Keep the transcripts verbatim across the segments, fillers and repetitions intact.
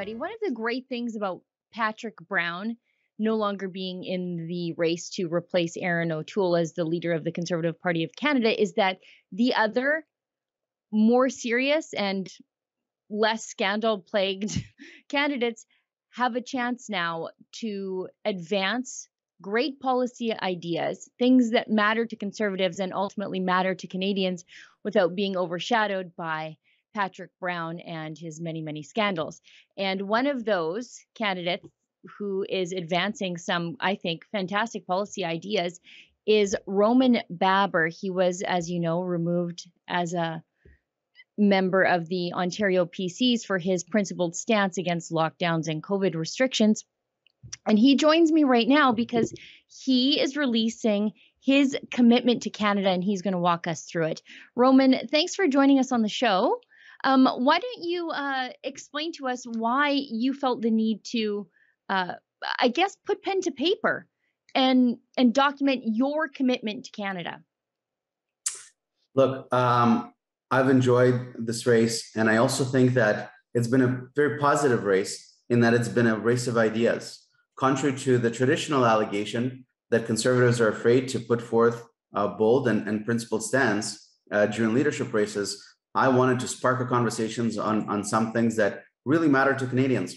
everybody. One of the great things about Patrick Brown no longer being in the race to replace Erin O'Toole as the leader of the Conservative Party of Canada is that the other more serious and less scandal-plagued candidates have a chance now to advance great policy ideas, things that matter to conservatives and ultimately matter to Canadians without being overshadowed by Patrick Brown and his many, many scandals. And one of those candidates who is advancing some, I think, fantastic policy ideas is Roman Baber. He was, as you know, removed as a member of the Ontario P Cs for his principled stance against lockdowns and COVID restrictions. And he joins me right now because he is releasing his commitment to Canada and he's going to walk us through it. Roman, thanks for joining us on the show. Um, why don't you uh, explain to us why you felt the need to, uh, I guess, put pen to paper and, and document your commitment to Canada? Look, um, I've enjoyed this race, and I also think that it's been a very positive race in that it's been a race of ideas. Contrary to the traditional allegation that conservatives are afraid to put forth a bold and, and principled stance uh, during leadership races, I wanted to spark a conversations on, on some things that really matter to Canadians.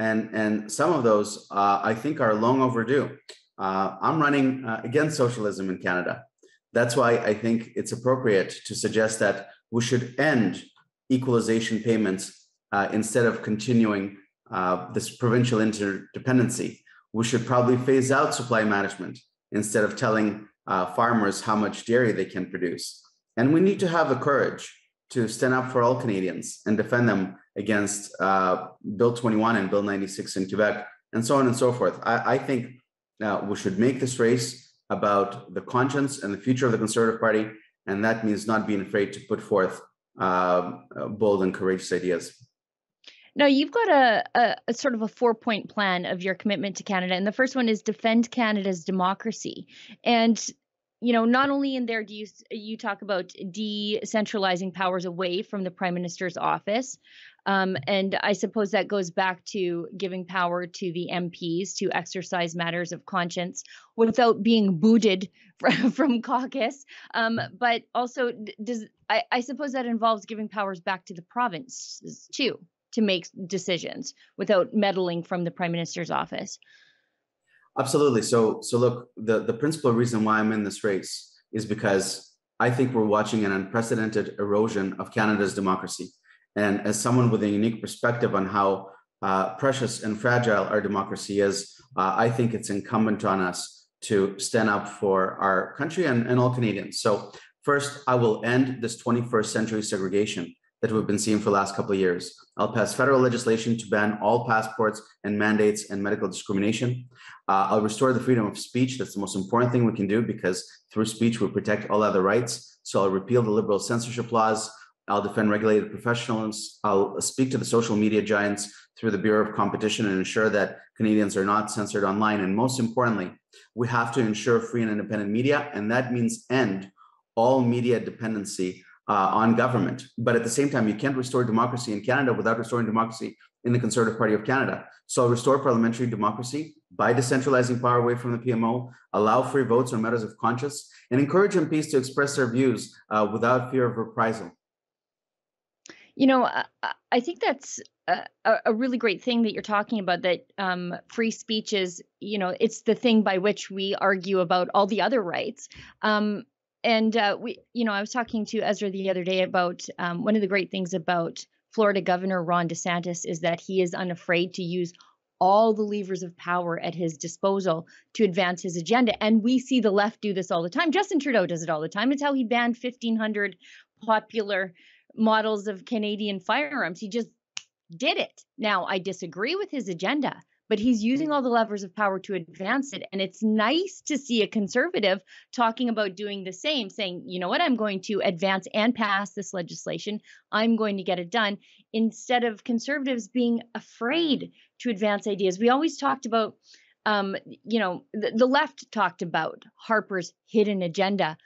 And, and some of those uh, I think are long overdue. Uh, I'm running uh, against socialism in Canada. That's why I think it's appropriate to suggest that we should end equalization payments uh, instead of continuing uh, this provincial interdependency. We should probably phase out supply management instead of telling uh, farmers how much dairy they can produce. And we need to have the courage to stand up for all Canadians and defend them against uh, Bill twenty-one and Bill ninety-six in Quebec, and so on and so forth. I, I think uh, we should make this race about the conscience and the future of the Conservative Party, and that means not being afraid to put forth uh, bold and courageous ideas. Now, you've got a, a, a sort of a four-point plan of your commitment to Canada, and the first one is defend Canada's democracy. And you know, not only in there do you you talk about decentralizing powers away from the Prime Minister's office, um, and I suppose that goes back to giving power to the M Ps to exercise matters of conscience without being booted from, from caucus. Um, but also, does I, I suppose that involves giving powers back to the provinces too to make decisions without meddling from the Prime Minister's office. Absolutely. So, so look, the, the principal reason why I'm in this race is because I think we're watching an unprecedented erosion of Canada's democracy. And as someone with a unique perspective on how uh, precious and fragile our democracy is, uh, I think it's incumbent on us to stand up for our country and, and all Canadians. So first, I will end this twenty-first century segregation that we've been seeing for the last couple of years. I'll pass federal legislation to ban all passports and mandates and medical discrimination. Uh, I'll restore the freedom of speech. That's the most important thing we can do because through speech, we protect all other rights. So I'll repeal the liberal censorship laws. I'll defend regulated professionals. I'll speak to the social media giants through the Bureau of Competition and ensure that Canadians are not censored online. And most importantly, we have to ensure free and independent media. And that means end all media dependency Uh, on government. But at the same time, you can't restore democracy in Canada without restoring democracy in the Conservative Party of Canada. So I'll restore parliamentary democracy by decentralizing power away from the P M O, allow free votes on matters of conscience, and encourage M Ps to express their views uh, without fear of reprisal. You know, I, I think that's a, a really great thing that you're talking about, that um, free speech is, you know, it's the thing by which we argue about all the other rights. Um, And, uh, we, you know, I was talking to Ezra the other day about um, one of the great things about Florida Governor Ron DeSantis is that he is unafraid to use all the levers of power at his disposal to advance his agenda. And we see the left do this all the time. Justin Trudeau does it all the time. It's how he banned fifteen hundred popular models of Canadian firearms. He just did it. Now, I disagree with his agenda, but he's using all the levers of power to advance it. And it's nice to see a conservative talking about doing the same, saying, you know what, I'm going to advance and pass this legislation. I'm going to get it done, instead of conservatives being afraid to advance ideas. We always talked about, um, you know, the, the left talked about Harper's hidden agenda.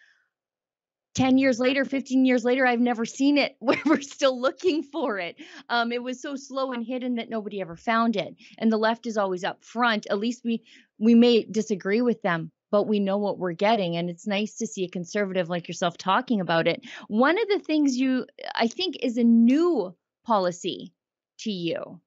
ten years later, fifteen years later, I've never seen it where we're still looking for it. Um, it was so slow and hidden that nobody ever found it. And the left is always up front. At least we we may disagree with them, but we know what we're getting. And it's nice to see a conservative like yourself talking about it. One of the things you, I think, is a new policy to you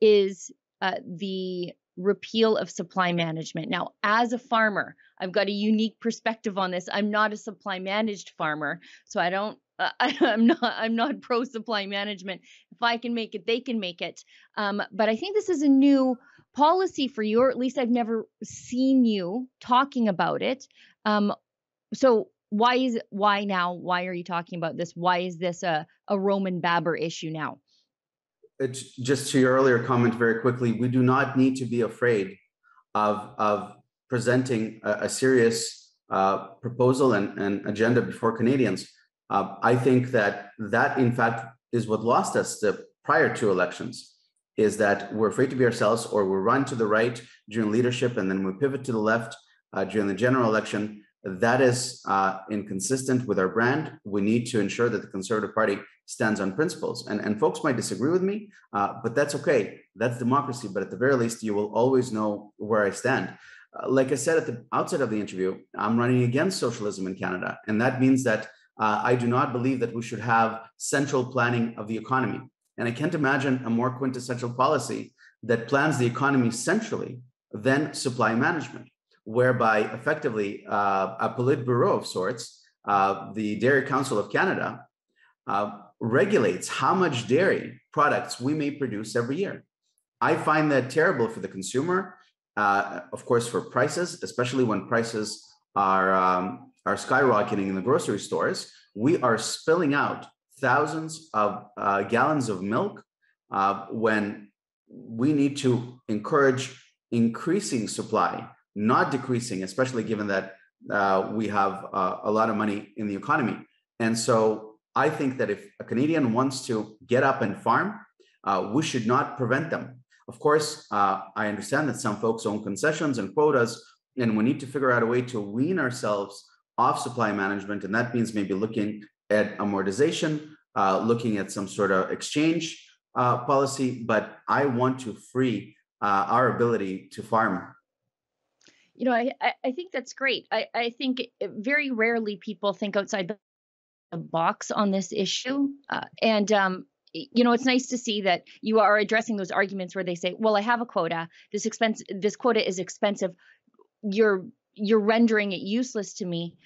is uh, the repeal of supply management. Now, as a farmer, I've got a unique perspective on this. I'm not a supply managed farmer, so I don't. Uh, I, I'm not. I'm not pro supply management. If I can make it, they can make it. Um, but I think this is a new policy for you, or at least I've never seen you talking about it. Um, so why is it, why now? Why are you talking about this? Why is this a a Roman Baber issue now? It's just to your earlier comment, very quickly. We do not need to be afraid of of. presenting a, a serious uh, proposal and, and agenda before Canadians. Uh, I think that that, in fact, is what lost us the prior two elections, is that we're afraid to be ourselves, or we run to the right during leadership and then we pivot to the left uh, during the general election. That is uh, inconsistent with our brand. We need to ensure that the Conservative Party stands on principles. And, and folks might disagree with me, uh, but that's okay. That's democracy. But at the very least, you will always know where I stand. Like I said at the outset of the interview, I'm running against socialism in Canada. And that means that uh, I do not believe that we should have central planning of the economy. And I can't imagine a more quintessential policy that plans the economy centrally than supply management, whereby effectively uh, a Politburo of sorts, uh, the Dairy Council of Canada, uh, regulates how much dairy products we may produce every year. I find that terrible for the consumer. Uh, of course, for prices, especially when prices are um, are skyrocketing in the grocery stores, we are spilling out thousands of uh, gallons of milk uh, when we need to encourage increasing supply, not decreasing, especially given that uh, we have uh, a lot of money in the economy. And so I think that if a Canadian wants to get up and farm, uh, we should not prevent them. Of course, uh, I understand that some folks own concessions and quotas, and we need to figure out a way to wean ourselves off supply management. And that means maybe looking at amortization, uh, looking at some sort of exchange uh, policy. But I want to free uh, our ability to farm. You know, I, I think that's great. I, I think very rarely people think outside the box on this issue. Uh, and um you know, it's nice to see that you are addressing those arguments where they say, well, I have a quota. This expense, this quota is expensive. You're you're rendering it useless to me.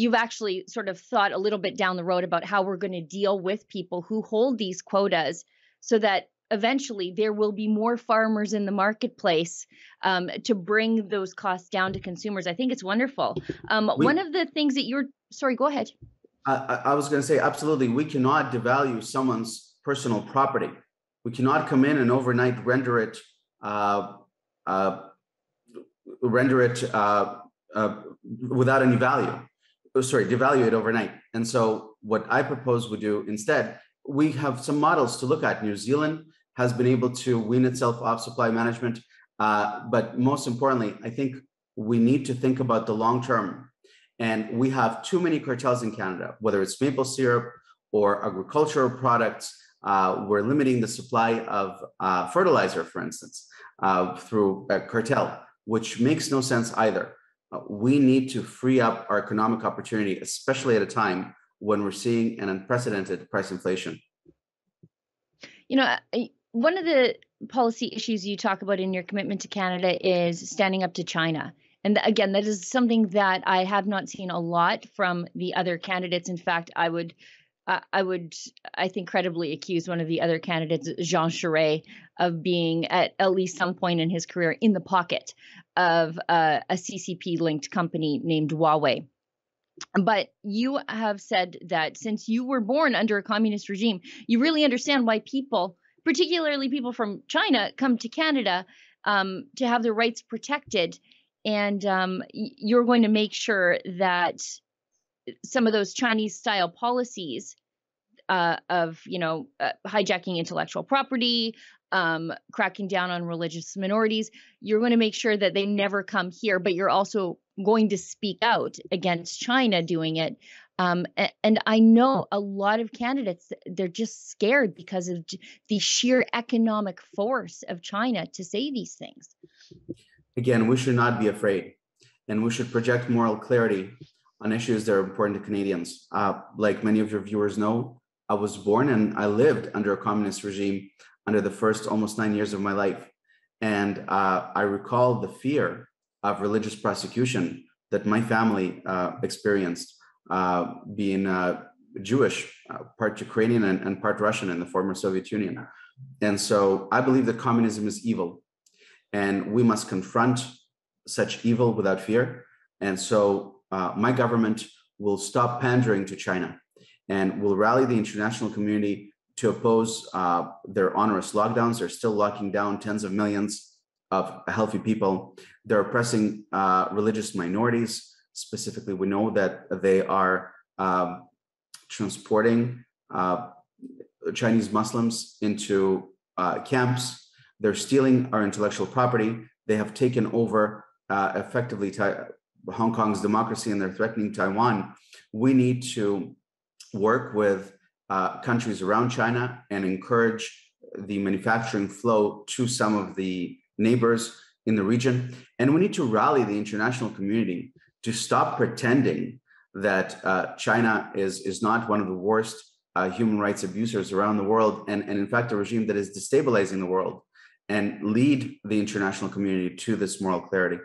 You've actually sort of thought a little bit down the road about how we're going to deal with people who hold these quotas so that eventually there will be more farmers in the marketplace um, to bring those costs down to consumers. I think it's wonderful. Um, we- one of the things that you're – sorry, go ahead. I, I was going to say, absolutely, we cannot devalue someone's personal property. We cannot come in and overnight render it, uh, uh, render it uh, uh, without any value. Oh, sorry, devalue it overnight. And so, what I propose we do instead, we have some models to look at. New Zealand has been able to wean itself off supply management, uh, but most importantly, I think we need to think about the long term. And we have too many cartels in Canada, whether it's maple syrup or agricultural products. Uh, we're limiting the supply of uh, fertilizer, for instance, uh, through a cartel, which makes no sense either. Uh, we need to free up our economic opportunity, especially at a time when we're seeing an unprecedented price inflation. You know, one of the policy issues you talk about in your commitment to Canada is standing up to China. And again, that is something that I have not seen a lot from the other candidates. In fact, I would Uh, I would, I think, credibly accuse one of the other candidates, Jean Charest, of being at at least some point in his career in the pocket of uh, a C C P-linked company named Huawei. But you have said that since you were born under a communist regime, you really understand why people, particularly people from China, come to Canada um, to have their rights protected. And um, you're going to make sure that some of those Chinese-style policies uh, of, you know, uh, hijacking intellectual property, um, cracking down on religious minorities, you're going to make sure that they never come here, but you're also going to speak out against China doing it. Um, and I know a lot of candidates, they're just scared because of the sheer economic force of China to say these things. Again, we should not be afraid, and we should project moral clarity on issues that are important to Canadians. Uh, like many of your viewers know, I was born and I lived under a communist regime under the first almost nine years of my life. And uh, I recall the fear of religious prosecution that my family uh, experienced uh, being uh, Jewish, uh, part Ukrainian and, and part Russian in the former Soviet Union. And so I believe that communism is evil, and we must confront such evil without fear. And so uh, my government will stop pandering to China and will rally the international community to oppose uh, their onerous lockdowns. They're still locking down tens of millions of healthy people. They're oppressing uh, religious minorities. Specifically, we know that they are uh, transporting uh, Chinese Muslims into uh, camps. They're stealing our intellectual property. They have taken over uh, effectively ta- Hong Kong's democracy, and they're threatening Taiwan. We need to work with Uh, countries around China and encourage the manufacturing flow to some of the neighbors in the region. And we need to rally the international community to stop pretending that uh, China is, is not one of the worst uh, human rights abusers around the world, and, and in fact, a regime that is destabilizing the world, and lead the international community to this moral clarity.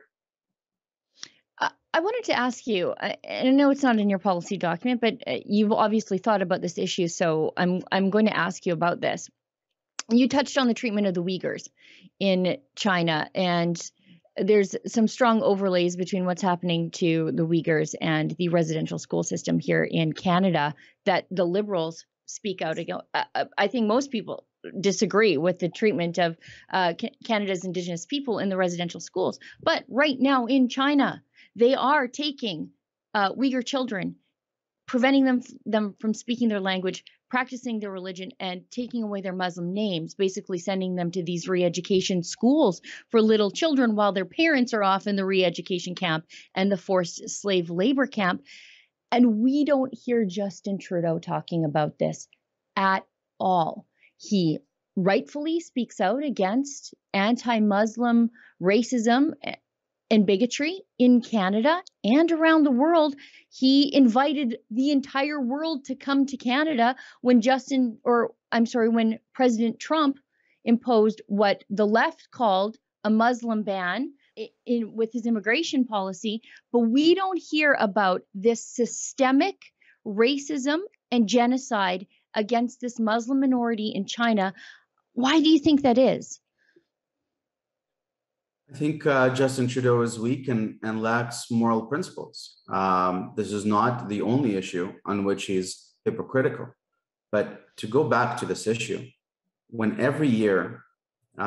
I wanted to ask you, and I know it's not in your policy document, but you've obviously thought about this issue, so I'm I'm going to ask you about this. You touched on the treatment of the Uyghurs in China, and there's some strong overlays between what's happening to the Uyghurs and the residential school system here in Canada that the Liberals speak out against. I think most people disagree with the treatment of uh, Canada's Indigenous people in the residential schools, but right now in China, they are taking uh, Uyghur children, preventing them them from speaking their language, practicing their religion, and taking away their Muslim names, basically sending them to these re-education schools for little children while their parents are off in the re-education camp and the forced slave labor camp. And we don't hear Justin Trudeau talking about this at all. He rightfully speaks out against anti-Muslim racism and bigotry in Canada and around the world. He invited the entire world to come to Canada when Justin, or I'm sorry, when President Trump imposed what the left called a Muslim ban in, in, with his immigration policy. But we don't hear about this systemic racism and genocide against this Muslim minority in China. Why do you think that is? I think uh, Justin Trudeau is weak and, and lacks moral principles. Um, this is not the only issue on which he's hypocritical. But to go back to this issue, when every year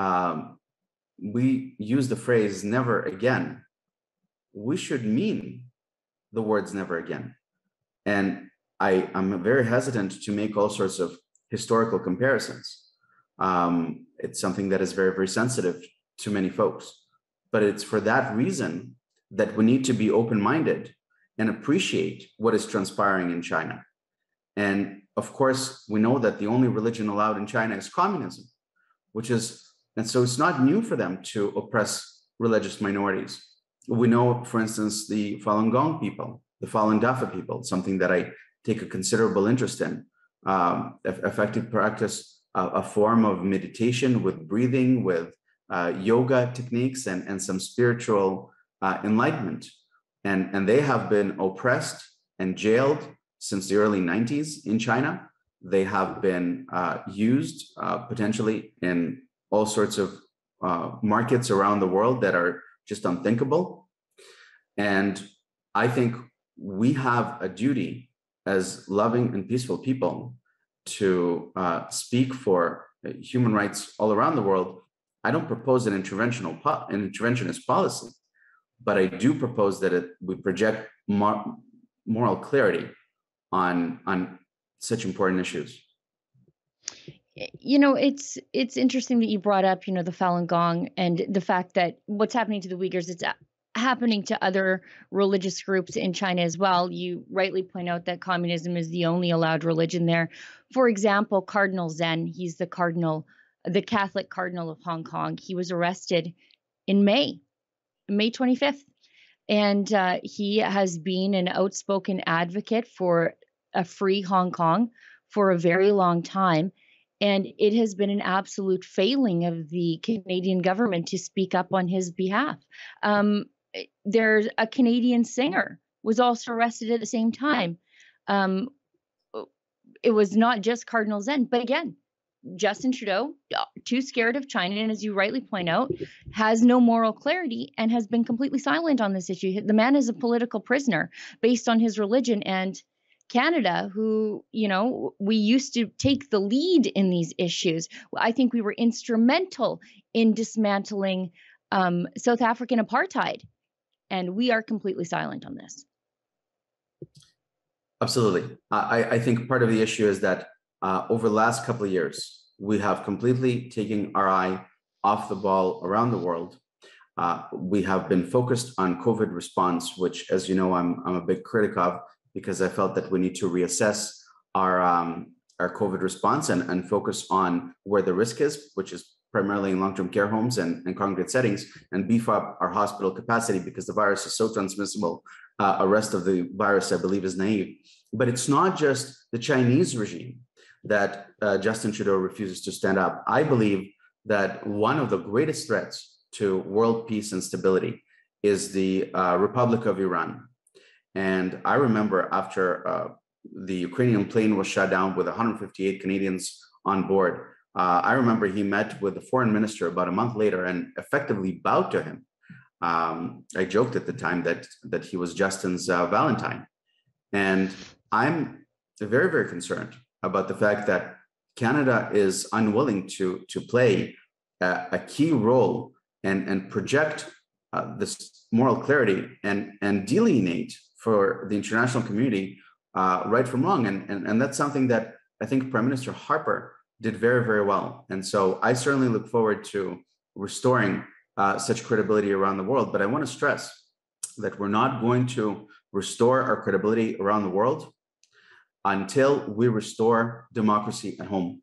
um, we use the phrase never again, we should mean the words never again. And I, I'm very hesitant to make all sorts of historical comparisons. Um, it's something that is very, very sensitive to many folks. But it's for that reason that we need to be open-minded and appreciate what is transpiring in China. And of course, we know that the only religion allowed in China is communism, which is, and so it's not new for them to oppress religious minorities. We know, for instance, the Falun Gong people, the Falun Dafa people, something that I take a considerable interest in, um, effective practice, uh, a form of meditation with breathing, with Uh, yoga techniques and, and some spiritual uh, enlightenment. And, and they have been oppressed and jailed since the early nineties in China. They have been uh, used uh, potentially in all sorts of uh, markets around the world that are just unthinkable. And I think we have a duty as loving and peaceful people to uh, speak for human rights all around the world. I don't propose an interventional po- an interventionist policy, but I do propose that it, we project mor- moral clarity on on such important issues. You know, it's it's interesting that you brought up, you know, the Falun Gong and the fact that what's happening to the Uyghurs, it's happening to other religious groups in China as well. You rightly point out that communism is the only allowed religion there. For example, Cardinal Zen, he's the cardinal, the Catholic cardinal of Hong Kong. He was arrested in May, May twenty-fifth. And uh, he has been an outspoken advocate for a free Hong Kong for a very long time. And it has been an absolute failing of the Canadian government to speak up on his behalf. Um, there's a Canadian singer was also arrested at the same time. Um, it was not just Cardinal Zen, but again, Justin Trudeau, too scared of China, and as you rightly point out, has no moral clarity and has been completely silent on this issue. The man is a political prisoner based on his religion, and Canada, who, you know, we used to take the lead in these issues. I think we were instrumental in dismantling um, South African apartheid, and we are completely silent on this. Absolutely. I, I think part of the issue is that uh, over the last couple of years, we have completely taken our eye off the ball around the world. Uh, we have been focused on COVID response, which, as you know, I'm, I'm a big critic of, because I felt that we need to reassess our um, our COVID response and, and focus on where the risk is, which is primarily in long-term care homes and, and congregate settings, and beef up our hospital capacity because the virus is so transmissible. Uh, a rest of the virus, I believe, is naive. But it's not just the Chinese regime that uh, Justin Trudeau refuses to stand up. I believe that one of the greatest threats to world peace and stability is the uh, Republic of Iran. And I remember after uh, the Ukrainian plane was shot down with one hundred fifty-eight Canadians on board, uh, I remember he met with the foreign minister about a month later and effectively bowed to him. Um, I joked at the time that, that he was Justin's uh, Valentine. And I'm very, very concerned about the fact that Canada is unwilling to, to play a, a key role and, and project uh, this moral clarity and, and delineate for the international community, uh, right from wrong. And, and, and that's something that I think Prime Minister Harper did very, very well. And so I certainly look forward to restoring uh, such credibility around the world. But I want to stress that we're not going to restore our credibility around the world until we restore democracy at home.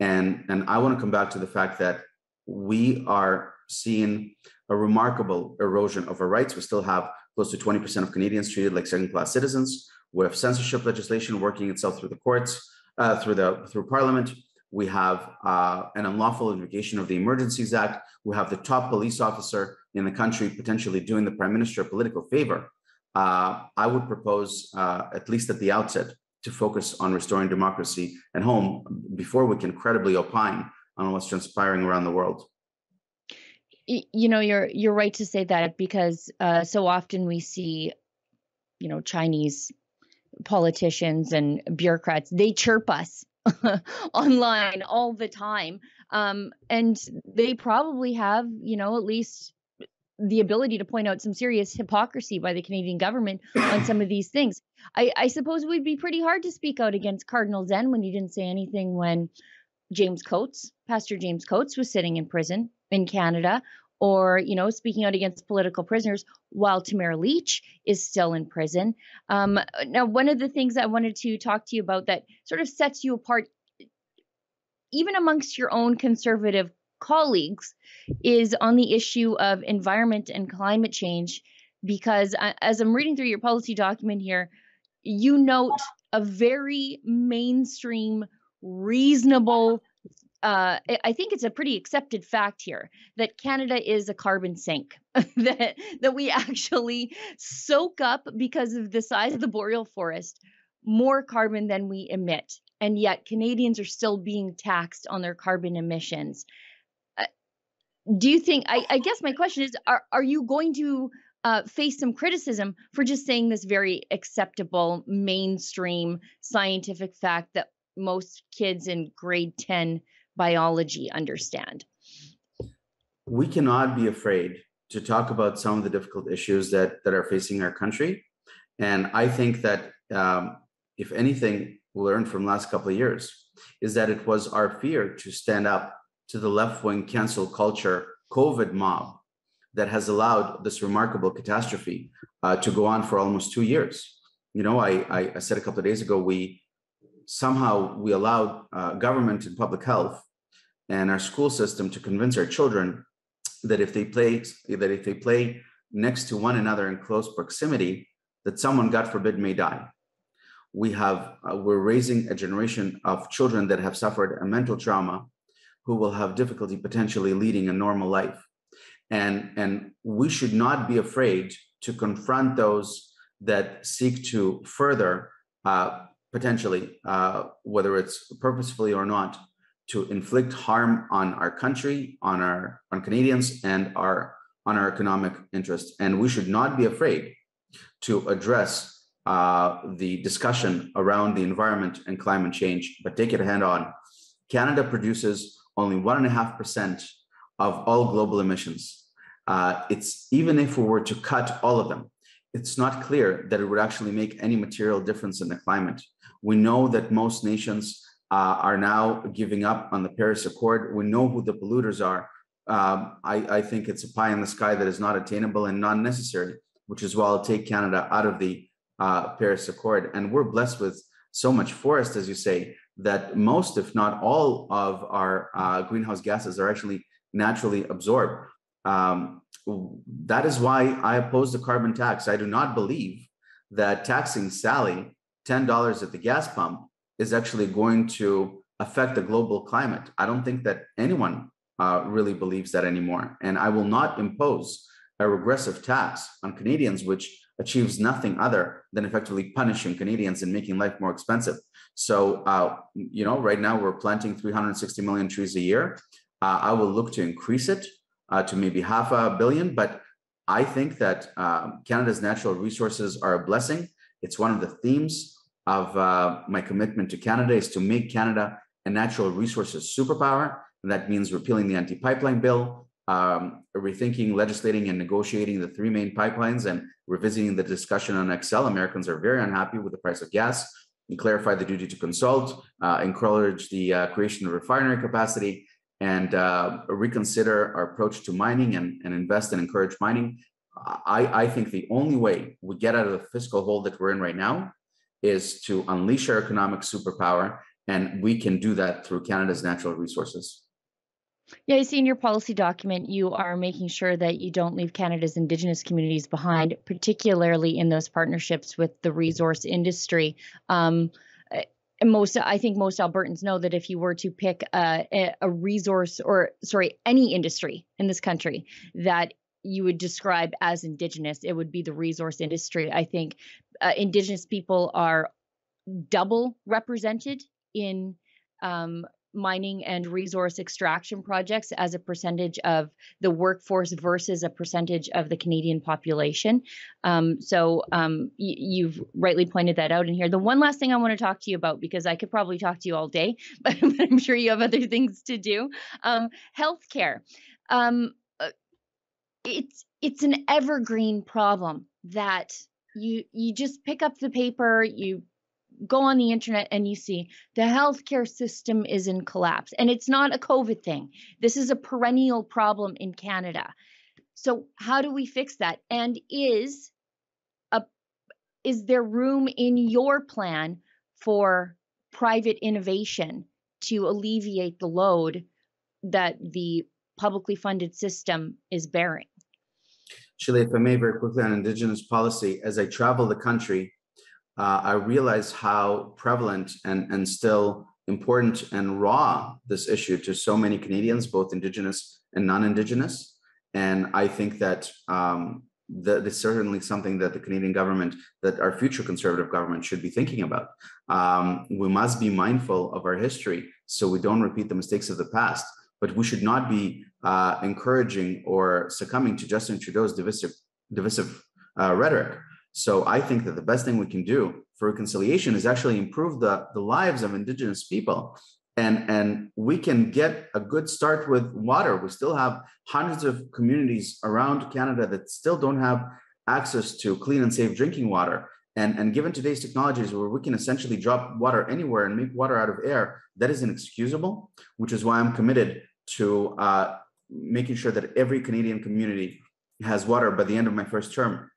And, and I want to come back to the fact that we are seeing a remarkable erosion of our rights. We still have close to twenty percent of Canadians treated like second-class citizens. We have censorship legislation working itself through the courts, uh, through the through Parliament. We have uh, an unlawful invocation of the Emergencies Act. We have the top police officer in the country potentially doing the Prime Minister a political favor. Uh, I would propose, uh, at least at the outset, to focus on restoring democracy at home before we can credibly opine on what's transpiring around the world. You know, you're you're right to say that, because uh, so often we see, you know, Chinese politicians and bureaucrats, they chirp us online all the time. Um, and they probably have, you know, at least the ability to point out some serious hypocrisy by the Canadian government on some of these things. I, I suppose it would be pretty hard to speak out against Cardinal Zen when he didn't say anything when James Coates, Pastor James Coates, was sitting in prison in Canada, or, you know, speaking out against political prisoners while Tamara Leach is still in prison. Um, now, one of the things I wanted to talk to you about that sort of sets you apart, even amongst your own conservative colleagues, is on the issue of environment and climate change, because I, as I'm reading through your policy document here, you note a very mainstream, reasonable, Uh, I think it's a pretty accepted fact here that Canada is a carbon sink, that, that we actually soak up, because of the size of the boreal forest, more carbon than we emit. And yet Canadians are still being taxed on their carbon emissions. Uh, do you think, I, I guess my question is, are, are you going to uh, face some criticism for just saying this very acceptable, mainstream scientific fact that most kids in grade ten biology understand? We cannot be afraid to talk about some of the difficult issues that, that are facing our country. And I think that um, if anything we learned from the last couple of years is that it was our fear to stand up to the left-wing cancel culture COVID mob that has allowed this remarkable catastrophe uh, to go on for almost two years. You know, I, I, I said a couple of days ago, we somehow we allowed uh, government and public health and our school system to convince our children that if they play that if they play next to one another in close proximity, that someone, God forbid, may die. We have uh, we're raising a generation of children that have suffered a mental trauma, who will have difficulty potentially leading a normal life. And, and we should not be afraid to confront those that seek to further, uh, potentially, uh, whether it's purposefully or not, to inflict harm on our country, on our on Canadians, and our on our economic interests. And we should not be afraid to address uh, the discussion around the environment and climate change, but take it head on. Canada produces only one and a half percent of all global emissions. Uh, it's even if we were to cut all of them, it's not clear that it would actually make any material difference in the climate. We know that most nations uh, are now giving up on the Paris Accord. We know who the polluters are. Um, I, I think it's a pie in the sky that is not attainable and not necessary, which is why I'll take Canada out of the uh, Paris Accord. And we're blessed with so much forest, as you say, that most, if not all, of our uh, greenhouse gases are actually naturally absorbed. Um, that is why I oppose the carbon tax. I do not believe that taxing Sally ten dollars at the gas pump is actually going to affect the global climate. I don't think that anyone uh, really believes that anymore. And I will not impose a regressive tax on Canadians, which achieves nothing other than effectively punishing Canadians and making life more expensive. So, uh, you know, right now we're planting three hundred sixty million trees a year. Uh, I will look to increase it uh, to maybe half a billion, but I think that uh, Canada's natural resources are a blessing. It's one of the themes of uh, my commitment to Canada is to make Canada a natural resources superpower. And that means repealing the anti-pipeline bill, um, rethinking, legislating, and negotiating the three main pipelines and revisiting the discussion on X L. Americans are very unhappy with the price of gas. And clarify the duty to consult, uh, encourage the uh, creation of refinery capacity, and uh, reconsider our approach to mining and, and invest and encourage mining. I, I think the only way we get out of the fiscal hole that we're in right now is to unleash our economic superpower, and we can do that through Canada's natural resources. Yeah, I see in your policy document, you are making sure that you don't leave Canada's Indigenous communities behind, particularly in those partnerships with the resource industry. Um, most, I think most Albertans know that if you were to pick a, a resource or, sorry, any industry in this country that you would describe as Indigenous, it would be the resource industry. I think uh, Indigenous people are double represented in um mining and resource extraction projects as a percentage of the workforce versus a percentage of the Canadian population. Um, so um, y- you've rightly pointed that out in here. The one last thing I want to talk to you about, because I could probably talk to you all day, but, but I'm sure you have other things to do. Um, healthcare. Um, it's, it's an evergreen problem that you, you just pick up the paper, you go on the internet and you see the healthcare system is in collapse. And it's not a COVID thing. This is a perennial problem in Canada. So how do we fix that? And is a is there room in your plan for private innovation to alleviate the load that the publicly funded system is bearing? Sheila, if I may, very quickly on Indigenous policy, as I travel the country, Uh, I realize how prevalent and, and still important and raw this issue to so many Canadians, both Indigenous and non-Indigenous. And I think that um, that is certainly something that the Canadian government, that our future Conservative government should be thinking about. Um, we must be mindful of our history so we don't repeat the mistakes of the past, but we should not be uh, encouraging or succumbing to Justin Trudeau's divisive, divisive uh, rhetoric. So I think that the best thing we can do for reconciliation is actually improve the, the lives of Indigenous people. And, and we can get a good start with water. We still have hundreds of communities around Canada that still don't have access to clean and safe drinking water. And, and given today's technologies where we can essentially drop water anywhere and make water out of air, that is inexcusable, which is why I'm committed to uh, making sure that every Canadian community has water by the end of my first term.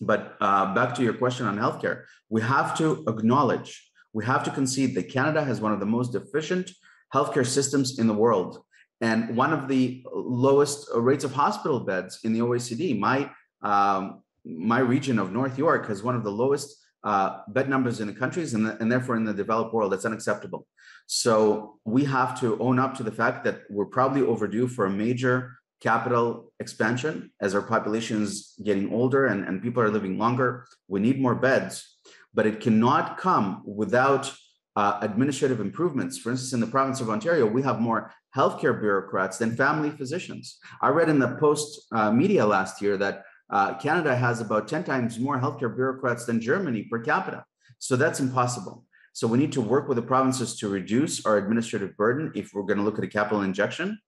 But uh, back to your question on healthcare, we have to acknowledge, we have to concede that Canada has one of the most efficient healthcare systems in the world and one of the lowest rates of hospital beds in the O E C D. My, um, my region of North York has one of the lowest uh, bed numbers in the countries and, the, and therefore in the developed world. That's unacceptable. So we have to own up to the fact that we're probably overdue for a major capital expansion as our population is getting older and, and people are living longer. We need more beds, but it cannot come without uh, administrative improvements. For instance, in the province of Ontario, we have more healthcare bureaucrats than family physicians. I read in the Post uh, media last year that uh, Canada has about ten times more healthcare bureaucrats than Germany per capita. So that's impossible. So we need to work with the provinces to reduce our administrative burden if we're going to look at a capital injection.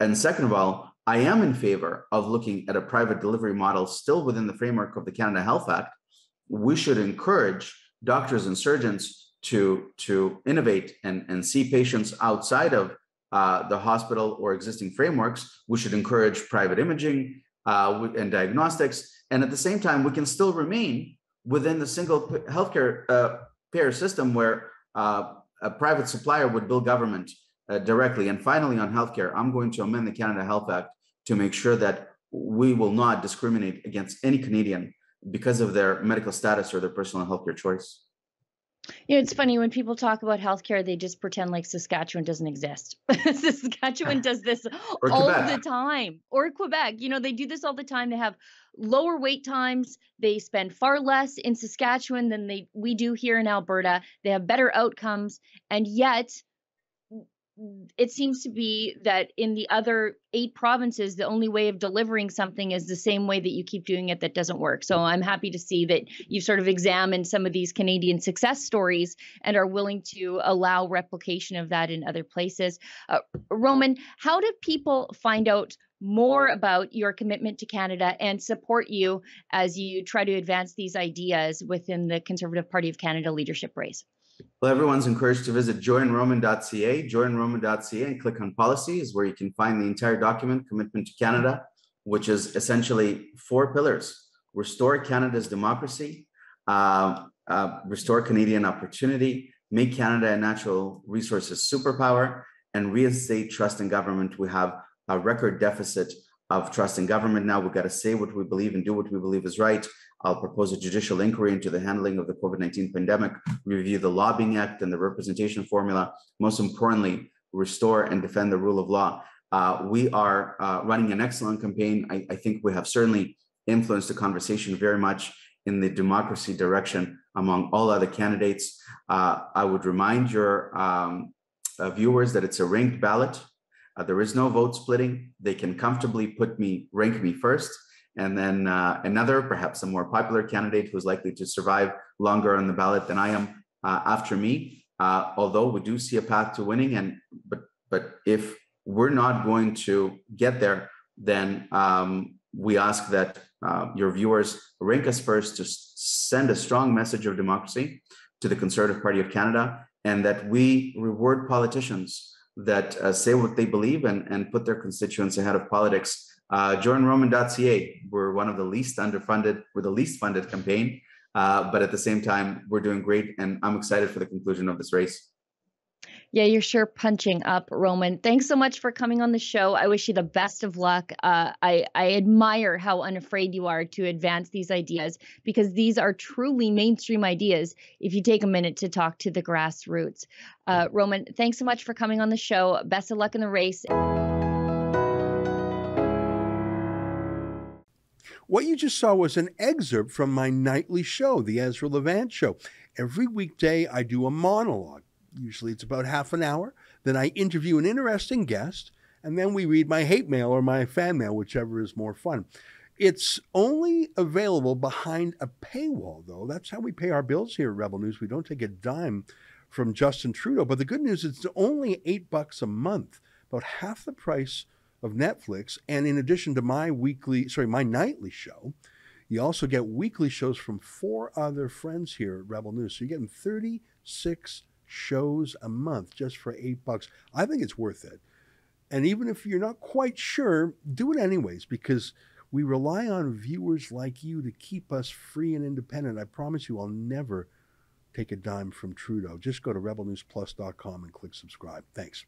And second of all, I am in favor of looking at a private delivery model still within the framework of the Canada Health Act. We should encourage doctors and surgeons to, to innovate and, and see patients outside of uh, the hospital or existing frameworks. We should encourage private imaging uh, and diagnostics. And at the same time, we can still remain within the single healthcare uh, payer system where uh, a private supplier would bill government Uh, directly. And finally, on healthcare, I'm going to amend the Canada Health Act to make sure that we will not discriminate against any Canadian because of their medical status or their personal healthcare choice. You know, it's funny when people talk about healthcare, they just pretend like Saskatchewan doesn't exist. Saskatchewan does this all the time, or Quebec. You know, they do this all the time. They have lower wait times. They spend far less in Saskatchewan than they we do here in Alberta. They have better outcomes, and yet it seems to be that in the other eight provinces, the only way of delivering something is the same way that you keep doing it that doesn't work. So I'm happy to see that you've sort of examined some of these Canadian success stories and are willing to allow replication of that in other places. Uh, Roman, how do people find out more about your commitment to Canada and support you as you try to advance these ideas within the Conservative Party of Canada leadership race? Well, everyone's encouraged to visit join roman dot c a, join roman dot c a, and click on policies, where you can find the entire document, Commitment to Canada, which is essentially four pillars: restore Canada's democracy, uh, uh, restore Canadian opportunity, make Canada a natural resources superpower, and reinstate trust in government. We have a record deficit of trust in government now. We've got to say what we believe and do what we believe is right. I'll propose a judicial inquiry into the handling of the COVID nineteen pandemic, review the Lobbying Act and the representation formula, most importantly, restore and defend the rule of law. Uh, we are uh, running an excellent campaign. I, I think we have certainly influenced the conversation very much in the democracy direction among all other candidates. Uh, I would remind your um, uh, viewers that it's a ranked ballot. Uh, there is no vote splitting. They can comfortably put me, rank me first. And then uh, another, perhaps a more popular candidate who's likely to survive longer on the ballot than I am uh, after me, uh, although we do see a path to winning. And but but if we're not going to get there, then um, we ask that uh, your viewers rank us first to send a strong message of democracy to the Conservative Party of Canada, and that we reward politicians that uh, say what they believe and, and put their constituents ahead of politics. Uh, join roman dot c a, we're one of the least underfunded, we're the least funded campaign, uh, but at the same time, we're doing great, and I'm excited for the conclusion of this race. Yeah, you're sure punching up, Roman. Thanks so much for coming on the show. I wish you the best of luck. Uh, I, I admire how unafraid you are to advance these ideas, because these are truly mainstream ideas if you take a minute to talk to the grassroots. Uh, Roman, thanks so much for coming on the show. Best of luck in the race. What you just saw was an excerpt from my nightly show, The Ezra Levant Show. Every weekday, I do a monologue. Usually it's about half an hour. Then I interview an interesting guest, and then we read my hate mail or my fan mail, whichever is more fun. It's only available behind a paywall, though. That's how we pay our bills here at Rebel News. We don't take a dime from Justin Trudeau. But the good news is it's only eight bucks a month, about half the price of Netflix. And in addition to my weekly, sorry, my nightly show, you also get weekly shows from four other friends here at Rebel News. So you're getting thirty-six shows a month just for eight bucks. I think it's worth it. And even if you're not quite sure, do it anyways, because We rely on viewers like you to keep us free and independent. I promise you I'll never take a dime from Trudeau. Just go to rebel news plus dot com and click subscribe. Thanks.